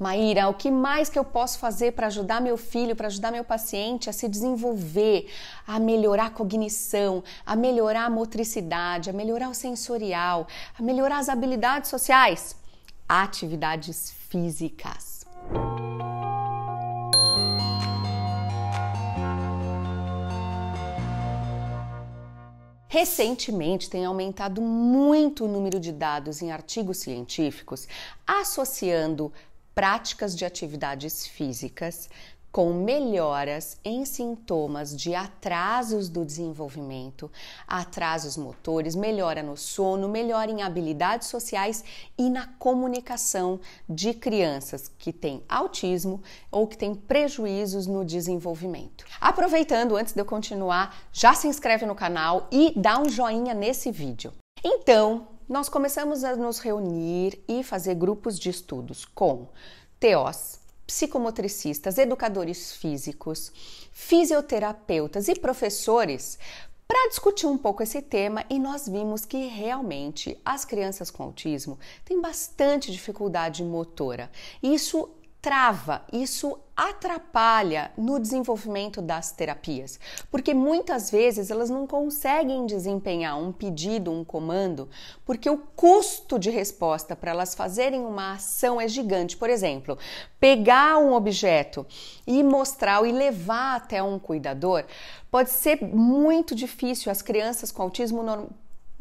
Maíra, o que mais que eu posso fazer para ajudar meu filho, para ajudar meu paciente a se desenvolver, a melhorar a cognição, a melhorar a motricidade, a melhorar o sensorial, a melhorar as habilidades sociais? Atividades físicas. Recentemente tem aumentado muito o número de dados em artigos científicos associando práticas de atividades físicas com melhoras em sintomas de atrasos do desenvolvimento, atrasos motores, melhora no sono, melhora em habilidades sociais e na comunicação de crianças que têm autismo ou que têm prejuízos no desenvolvimento. Aproveitando, antes de eu continuar, já se inscreve no canal e dá um joinha nesse vídeo. Então, nós começamos a nos reunir e fazer grupos de estudos com TOs, psicomotricistas, educadores físicos, fisioterapeutas e professores para discutir um pouco esse tema, e nós vimos que realmente as crianças com autismo têm bastante dificuldade motora. Isso trava, isso atrapalha no desenvolvimento das terapias, porque muitas vezes elas não conseguem desempenhar um pedido, um comando, porque o custo de resposta para elas fazerem uma ação é gigante. Por exemplo, pegar um objeto e mostrar e levar até um cuidador pode ser muito difícil. As crianças com autismo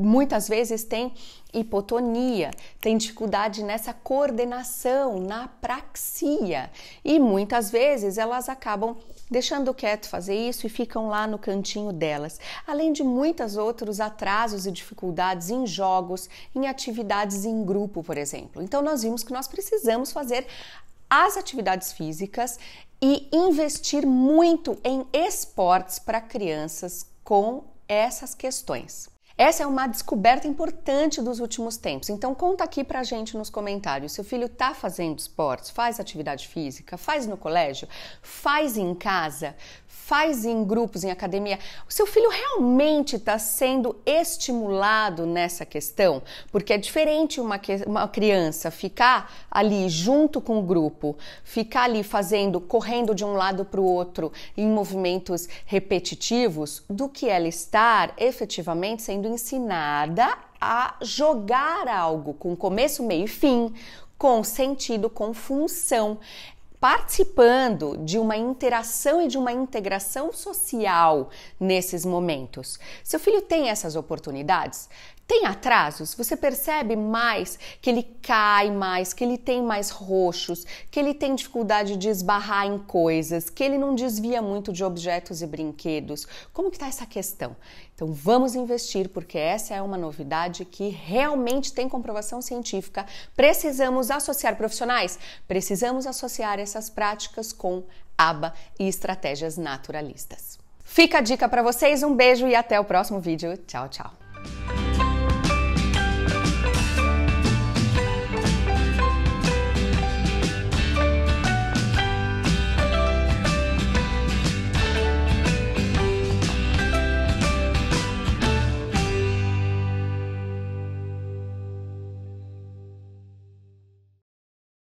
muitas vezes tem hipotonia, tem dificuldade nessa coordenação, na praxia, e muitas vezes elas acabam deixando quieto fazer isso e ficam lá no cantinho delas, além de muitos outros atrasos e dificuldades em jogos, em atividades em grupo, por exemplo. Então nós vimos que nós precisamos fazer as atividades físicas e investir muito em esportes para crianças com essas questões. Essa é uma descoberta importante dos últimos tempos, então conta aqui pra gente nos comentários. Seu filho tá fazendo esportes, faz atividade física, faz no colégio, faz em casa, faz em grupos, em academia? O seu filho realmente está sendo estimulado nessa questão? Porque é diferente uma criança ficar ali junto com o grupo, ficar ali fazendo, correndo de um lado para o outro em movimentos repetitivos, do que ela estar efetivamente sendo ensinada a jogar algo com começo, meio e fim, com sentido, com função, participando de uma interação e de uma integração social nesses momentos. Seu filho tem essas oportunidades? Tem atrasos? Você percebe mais que ele cai mais, que ele tem mais roxos, que ele tem dificuldade de esbarrar em coisas, que ele não desvia muito de objetos e brinquedos? Como que tá essa questão? Então vamos investir, porque essa é uma novidade que realmente tem comprovação científica. Precisamos associar profissionais? Precisamos associar essas práticas com ABA e estratégias naturalistas. Fica a dica para vocês, um beijo e até o próximo vídeo. Tchau, tchau!